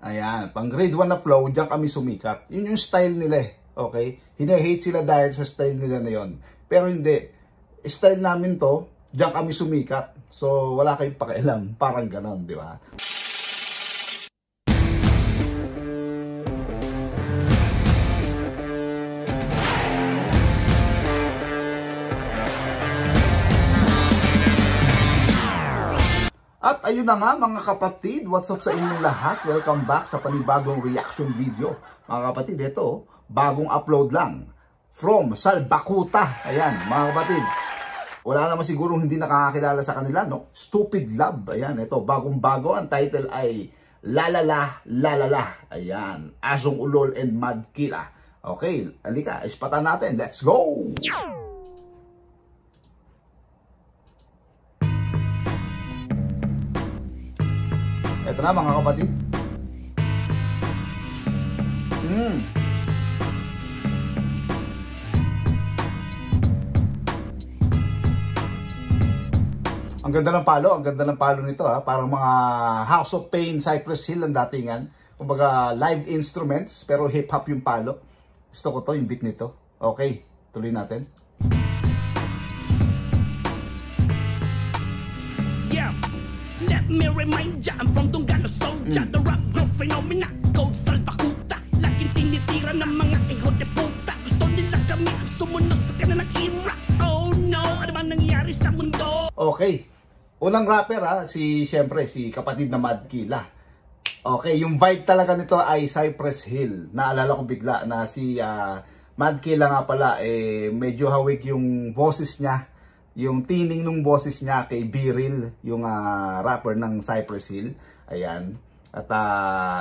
Ayan, pang grade 1 na flow, diyan kami sumikat. Yun yung style nila eh. Okay? Hine-hate sila dahil sa style nila na yun. Pero hindi, style namin to, diyan kami sumikat. So, wala kayong pakialam. Parang ganon, di ba? At ayun na nga mga kapatid, what's up sa inyong lahat? Welcome back sa panibagong reaction video. Mga kapatid, ito, bagong upload lang. From Salbakuta. Ayan, mga kapatid. Wala naman sigurong hindi nakakakilala sa kanila, no? Stupid Love. Ayan, ito, bagong-bago. Ang title ay Lalala, Lalala. Ayan, Asong Ulol and Madkilla. Okay, alika, ispatan natin. Let's go! Ito na mga kapatid. Ang ganda ng palo. Ang ganda ng palo nito ha. Parang mga House of Pain, Cypress Hill ang datingan. Kumbaga live instruments pero hip hop yung palo. Gusto ko to yung beat nito. Okay, tuloy natin. Me remind ya, I'm from Dongalo, soldier. The rock growth phenomena, go Salbakuta. Laging tinitira ng mga iho de puta. Gusto nila kami ang sumunod sa kanila ng ira. Oh no, ano man nangyari sa mundo? Okay, unang rapper ha, siyempre si kapatid na Madkilla. Okay, yung vibe talaga nito ay Cypress Hill. Naalala ko bigla na si Madkilla nga pala, eh, medyo hawig yung boses niya. Yung tining nung boses niya kay Biril, yung rapper ng Cypress Hill. Ayan. At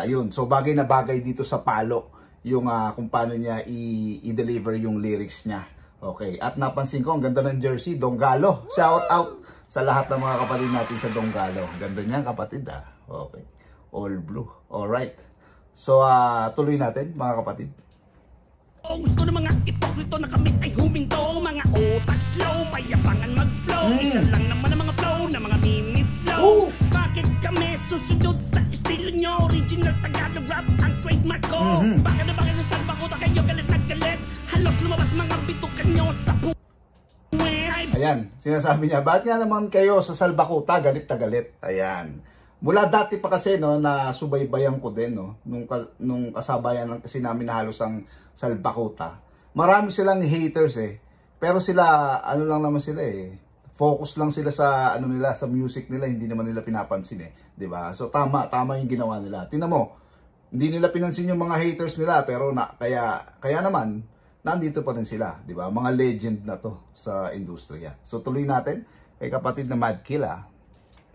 yun. So bagay na bagay dito sa palo yung kung paano niya i-deliver yung lyrics niya. Okay. At napansin ko, ang ganda ng jersey, Dongalo. Shout out sa lahat ng mga kapatid natin sa Dongalo. Ganda niya kapatid ah. Okay. All blue. Alright. So tuloy natin mga kapatid. Gusto ng mga ipokrito na kami ay huminto. Mga otak slow, payabangan mag-flow. Isa lang naman ang mga flow na mga mini-flow. Bakit kami susunod sa estilo nyo? Original Tagalog rap ang trademark ko. Bakit na bakit sa Salbakuta kayo galit na galit? Halos lumabas mga bitukan nyo sa puwe. Ayan, sinasabi niya, bakit nga naman kayo sa Salbakuta galit na galit? Ayan. Mula dati pa kasi no, na subaybayan ko din no, nung kasabayan ng kasi namin na halos ang Salbakuta. Marami silang haters eh. Pero sila ano lang naman sila eh. Focus lang sila sa ano nila, sa music nila, hindi naman nila pinapansin eh, 'di ba? So tama yung ginawa nila. Tingnan mo. Hindi nila pinansin yung mga haters nila pero kaya naman nandito pa rin sila, 'di ba? Mga legend na to sa industriya. So tuloy natin kay kapatid na Madkilla.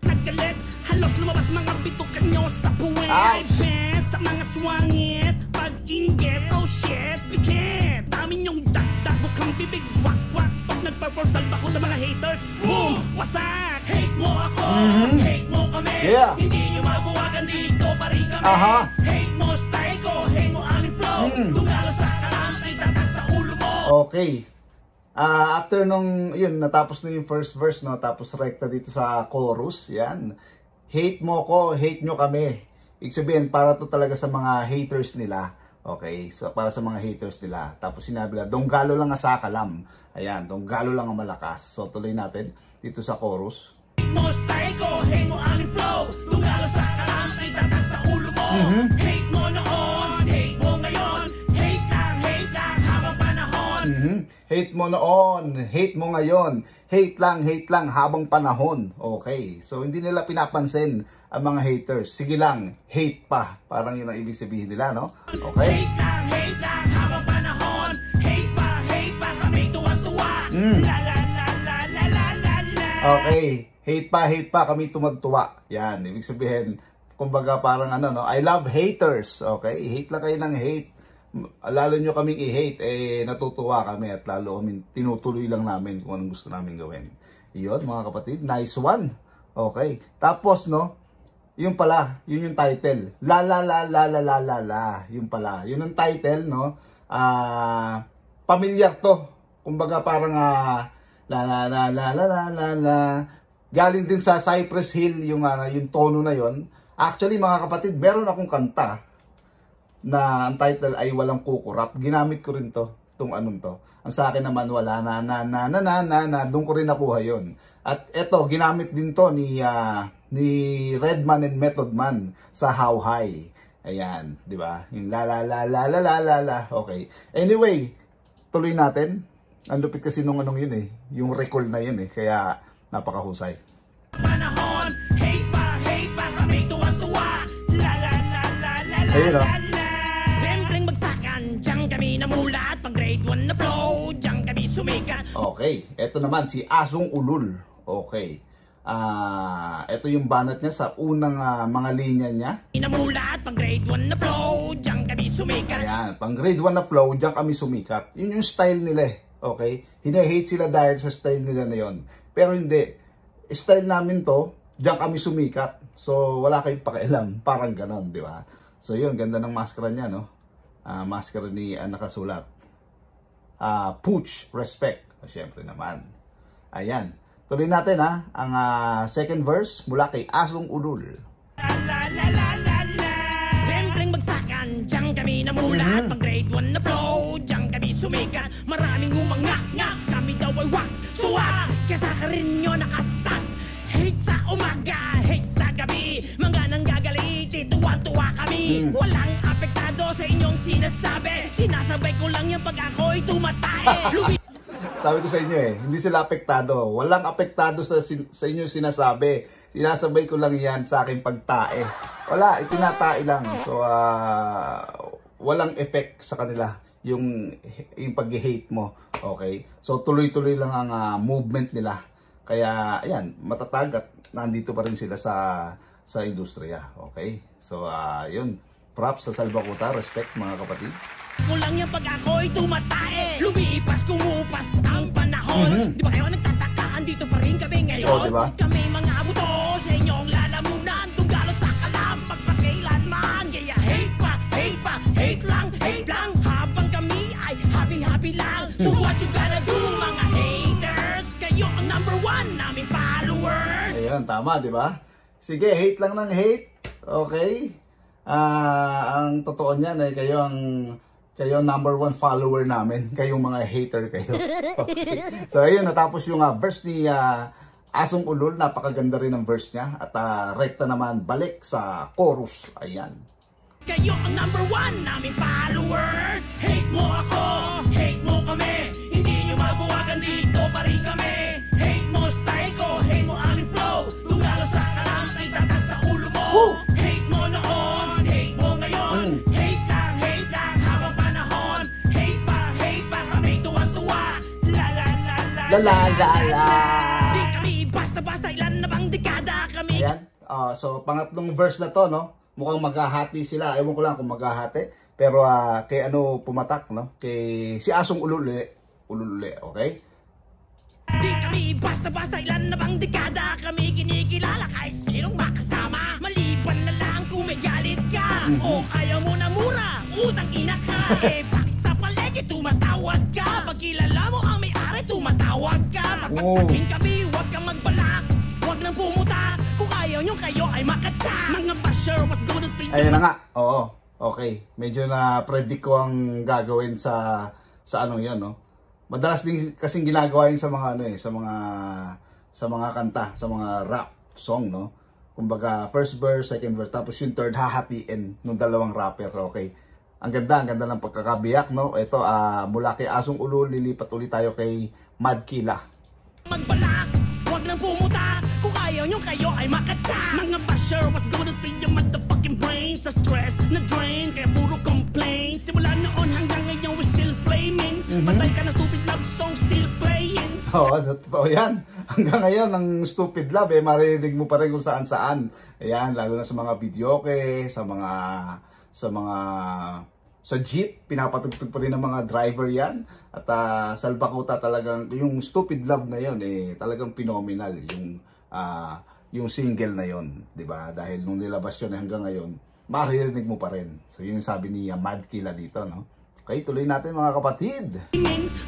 Nagkalit, halos lumabas mga bitukan nyo sa puwet. I bet sa mga swangit, pag-ingit, oh shit, pikit. Dami nyong dakdak, bukang bibig, wak-wak. Pag nag-perform, salbakot na mga haters, boom, wasak. Hate mo ako, hate mo kami. Hindi nyo mabuwagan dito, parin kami. Hate mo style ko, hate mo aming flow. Dungalo sa kalam, itatak sa ulo mo. Okay. After nung, yun, natapos na yung first verse, no? Tapos rekta dito sa chorus, yan. Hate mo ko, hate nyo kami. Ibig sabihin, para to talaga sa mga haters nila. Okay, so para sa mga haters nila. Tapos sinabi nila, Dongalo lang ang sakalam. Ayan, Dongalo lang ang malakas. So tuloy natin dito sa chorus. Hate mo style ko, hate mo aming flow. Dongalo sakalam, ay tatak sa ulo mo. Hate mo noon, hate mo ngayon. Hate lang, habang panahon. Hate mo noon, hate mo ngayon, hate lang habang panahon. Okay, so hindi nila pinapansin ang mga haters. Sige lang, hate pa. Parang yun ang ibig sabihin nila, no? Okay. Hate lang habang panahon. Hate pa, kami tuwang-tuwa. La la la la la la la. Okay, hate pa, kami tumagtuwa. Yan, ibig sabihin, kumbaga parang ano, no? I love haters. Okay, hate lang kayo ng hate. Lalo nyo kaming i-hate, eh natutuwa kami at lalo kami, tinutuloy lang namin kung anong gusto namin gawin. Yun mga kapatid, nice one. Okay, tapos no, yun pala, yun yung title. La la la la la la la la, yun pala, yun ang title no. Pamilyar to, kumbaga parang la la la la la la la. Galing din sa Cypress Hill yung tono na yun. Actually mga kapatid, meron akong kanta na ang title ay Walang Kukurap. Ginamit ko rin to, itong anong to. Ang sa akin naman, Wala Na Na Na Na Na Na Na, doon ko rin nakuha yun. At eto, ginamit din to ni Redman and Method Man sa How High. Ayan, di ba? Yung la la la la la la la. Okay. Anyway, tuloy natin. Ang lupit kasi nung anong yun eh. Yung recall na yun eh. Kaya napakahusay. Panahon, hate pa, kami tuwang-tuwa. La la la la la la la la. Sempleng magsakan, dyan kami namulat. Pag grade 1 na flow, dyan kami sumikat. Okay, eto naman si Asong Ulol. Okay. Eto yung banat niya sa unang mga linya niya. Namulat, pang grade 1 na flow, dyan kami sumikat. Ayan, pang grade 1 na flow, dyan kami sumikat. Yun yung style nila eh. Okay? Hine-hate sila dahil sa style nila na yun. Pero hindi. Style namin to, dyan kami sumikat. So, wala kayong pakialam. Parang ganon, di ba? So, yun. Ganda ng maskara niya, no? Maskara ni nakasulat. Pooch, respect. Siyempre naman. Ayan. Tuloy natin ha, ang second verse mula kay Asong Ulol. Sempleng magsakan, dyan kami namulat. Pag grade 1 na flow, dyan kami sumikat. Maraming umangak-ngak, kami daw ay wak, suwak. Kesa ka rin nyo nakastak. Hate sa umaga, hate sa gabi. Mga nang gagalitin, tuwa-tuwa kami. Walang apektado sa inyong sinasabi. Sinasabay ko lang yung pag ako'y tumatae. Sabi ko sa inyo eh, hindi sila apektado. Walang apektado sa inyo sinasabi. Sinasabay ko lang yan sa aking pagtae. Wala, itinatae lang. So, walang effect sa kanila yung pag-hate mo. Okay? So, tuloy-tuloy lang ang movement nila. Kaya, ayan, matatag at nandito pa rin sila sa industriya. Okay? So, yun. Props sa Salbakuta. Respect mga kapatid. Kulang yung pag ako'y tumatae. Lumipas, kumupas ang panahon. Di ba kayo nagtatakaan? Dito pa rin kami ngayon. Oh, diba? Kami mga buto sa inyong lalamunan. Dongalo sa kalam, pagpakailanman. Kaya hate pa, hate pa, hate lang, hate lang. Habang kami ay happy-happy lang. So what you gonna do mga haters? Kayo ang number one naming followers. Ayun, tama di ba? Sige, hate lang ng hate. Okay. Ang totoo niyan ay kayo ang... Kayo number one follower namin. Kayong mga hater kayo. Okay. So ayun, natapos yung verse ni Asong Ulol. Napakaganda rin ang verse niya. At rekta naman balik sa chorus. Ayan. Kayo ang number one namin followers. Hate mo ako, hate mo kami. Hindi nyo mabuwagan dito pa rin kami. Hate mo style ko, hate mo aming flow. Dongalo sa kalam, ay tatak sa ulo mo. Woo! La la la. Di kami basta-basta, ilan na bang dekada kami. Ayan. So pangatlong verse na to, no? Mukhang maghahati sila. Ewan ko lang kung maghahati. Pero kay ano pumatak, no? Kay si Asong Ulol, okay? Di kami basta-basta, ilan na bang dekada kami kinikilala kahit sinong makasama. Maliban na lang kung may galit ka. O ayaw mo na mura, utang ina ka. Eh bakit sa palengke tumatawag ka? Pagkilala mo ang may tumatawag ka, magpagsakin kami, huwag kang magbalak, huwag nang pumutak, kung ayaw nyo kayo ay makatsa. Mga basher, was gonna think. Ayun na nga, oo, okay, medyo na predict ko ang gagawin sa ano yan, no? Madalas din kasing ginagawa yun sa mga ano eh, sa mga kanta, sa mga rap song, no? Kumbaga, first verse, second verse, tapos yung third, hahatiin nung dalawang rapper, okay? Ang ganda ng pagkakabiyak, no? Ito, mula kay Asong Ulol, lilipat ulit tayo kay Madkilla. Magbalak, huwag nang pumutak, kung ayaw nyo kayo ay makatsa. Mga basher, was gonna take your motherfucking brain. Sa stress na drain, kaya puro complain. Simula noon hanggang ngayon, we're still flaming. Patay ka na stupid love song, still playing. Oo, totoo yan. Hanggang ngayon, ang stupid love, eh, marinig mo pa rin kung saan-saan. Ayan, lalo na sa mga videoke, sa mga sa jeep, pinapatugtog pa rin ng mga driver yan. At Salbakuta talagang, yung Stupid Love na yun, eh, talagang phenomenal yung single na yun. Diba? Dahil nung nilabas yun hanggang ngayon, maririnig mo pa rin. So yun sabi ni Madkilla dito, no? Okay, tuloy natin mga kapatid.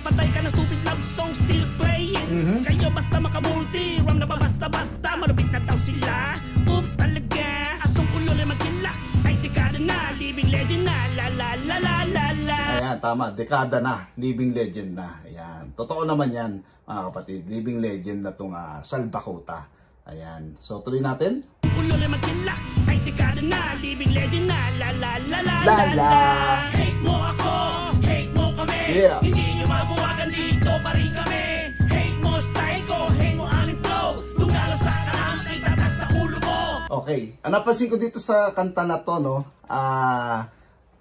Patay ka na stupid love song, still playing. Kayo basta makamulti, ram na ba basta-basta, marupit na daw sila. Oops talaga. Asong Ulol ay Madkilla. Ay dekada na, living legend na. La la la la la la. Ayan, tama, dekada na, living legend na. Ayan, totoo naman yan mga kapatid, living legend na itong Salbakota. Ayan, so tuloy natin. Ulol ay Madkilla. Ay dekada na, living legend na. La la la la la la. Hate mo ako, hate mo kami, yeah. Hindi nyo mabuwagan dito pa rin kami. Hate mo style ko, hate mo aming flow. Dongalo sa kalam, itatak sa ulo mo. Okay, napansin ko dito sa kanta na to, no?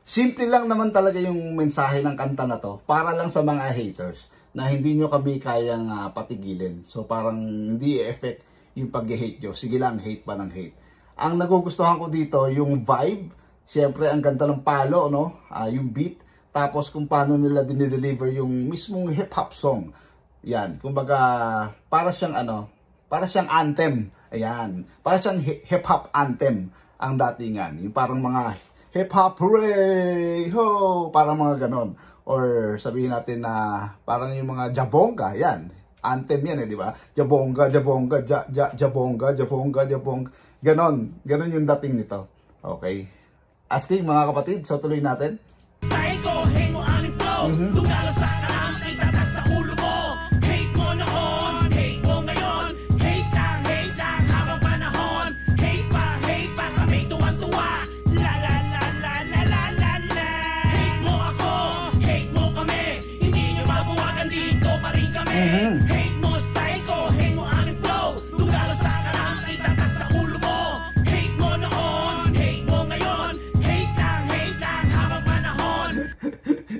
Simple lang naman talaga yung mensahe ng kanta na to. Para lang sa mga haters na hindi nyo kami kayang patigilin. So parang hindi effect yung pag-hate nyo. Sige lang, hate pa ng hate. Ang nagugustuhan ko dito, yung vibe. Siyempre, ang ganda ng palo, no? Yung beat. Tapos kung paano nila dinideliver yung mismong hip-hop song. Yan, kumbaga para siyang ano, para siyang anthem. Ayan, para siyang hip-hop anthem ang datingan. Yung parang mga hip-hop hooray, ho, parang mga ganon. Or sabihin natin na parang yung mga jabongga, yan. Anthem yan eh, di ba? Jabongga, jabongga, jabongga, jabongga, jabongga. Ganon, ganon yung dating nito. Okay. Asking mga kapatid, so tuloy natin. Dongalo sa kalam, itatak sa ulo mo. Hate mo noon, hate mo ngayon. Hate lang habang panahon. Hate pa kami tuwan-tuwa. La la la la la la la la. Hate mo ako, hate mo kami. Hindi nyo mabuwagan dito pa rin kami. Hate mo style ko, hate mo aming flow. Dongalo sa kalam, itatak sa ulo mo. Hate mo noon, hate mo ngayon. Hate lang habang panahon.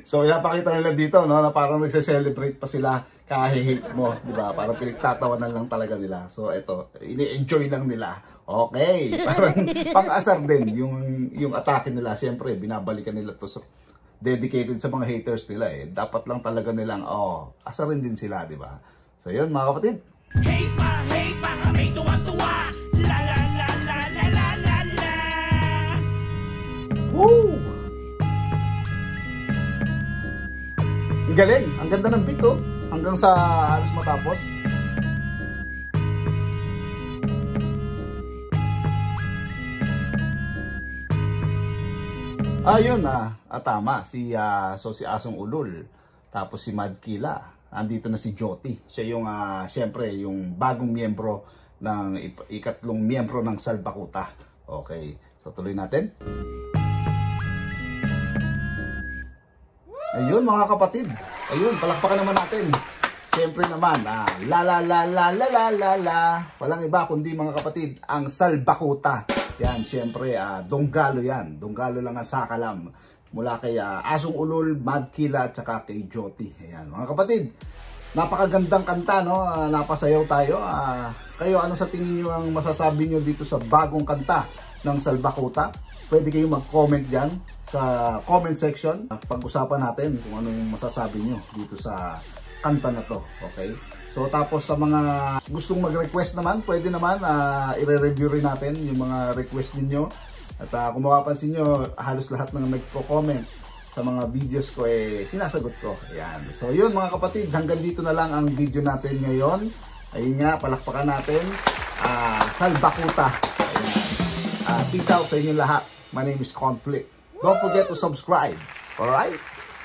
So, napakita nila dito, no, na parang nagse-celebrate pa sila kahit mo, di ba? Parang pinagtatawanan lang talaga nila. So, eto, ini-enjoy lang nila. Okay, parang pang-asar din yung atake nila. Siyempre, binabalikan nila to sa dedicated sa mga haters nila eh. Dapat lang talaga nilang, oh, asarin din sila, di ba? So, yun mga kapatid. Hate pa kami tuwan-tuwa. La la la la la la la la. Woo! Galing, ang ganda ng beat oh. Hanggang sa halos matapos. Ayun tama si si Asong Ulol, tapos si Madkilla. Andito na si Jotti. Siya yung siyempre yung bagong miyembro ng ikatlong miyembro ng Salbakota. Okay, so tuloy natin. Ayun mga kapatid. Ayun, palakpakan naman natin. Siyempre naman, la la la la la la la la. Walang iba kundi mga kapatid, ang Salbakota. Yan, siyempre, Dongalo yan. Dongalo lang ang sakalam. Mula kay Asong Ulol, Madkilla, tsaka kay Jotti. Ayan, mga kapatid. Napakagandang kanta, no? Napasayaw tayo. Kayo, ano sa tingin nyo ang masasabi nyo dito sa bagong kanta ng Salbakota? Pwede kayong mag-comment dyan sa comment section. Pag-usapan natin kung ano yung masasabi nyo dito sa kanta na to. Okay? So tapos sa mga gustong mag-request naman, pwede naman i-review rin natin yung mga request ninyo. At kung makapansin nyo, halos lahat ng nagko-comment sa mga videos ko eh sinasagot ko. Ayan. So yun mga kapatid, hanggang dito na lang ang video natin ngayon. Ayun nga, palakpakan natin. Salbakota. Peace out sa inyo lahat. My name is Conflict. Don't forget to subscribe. All right?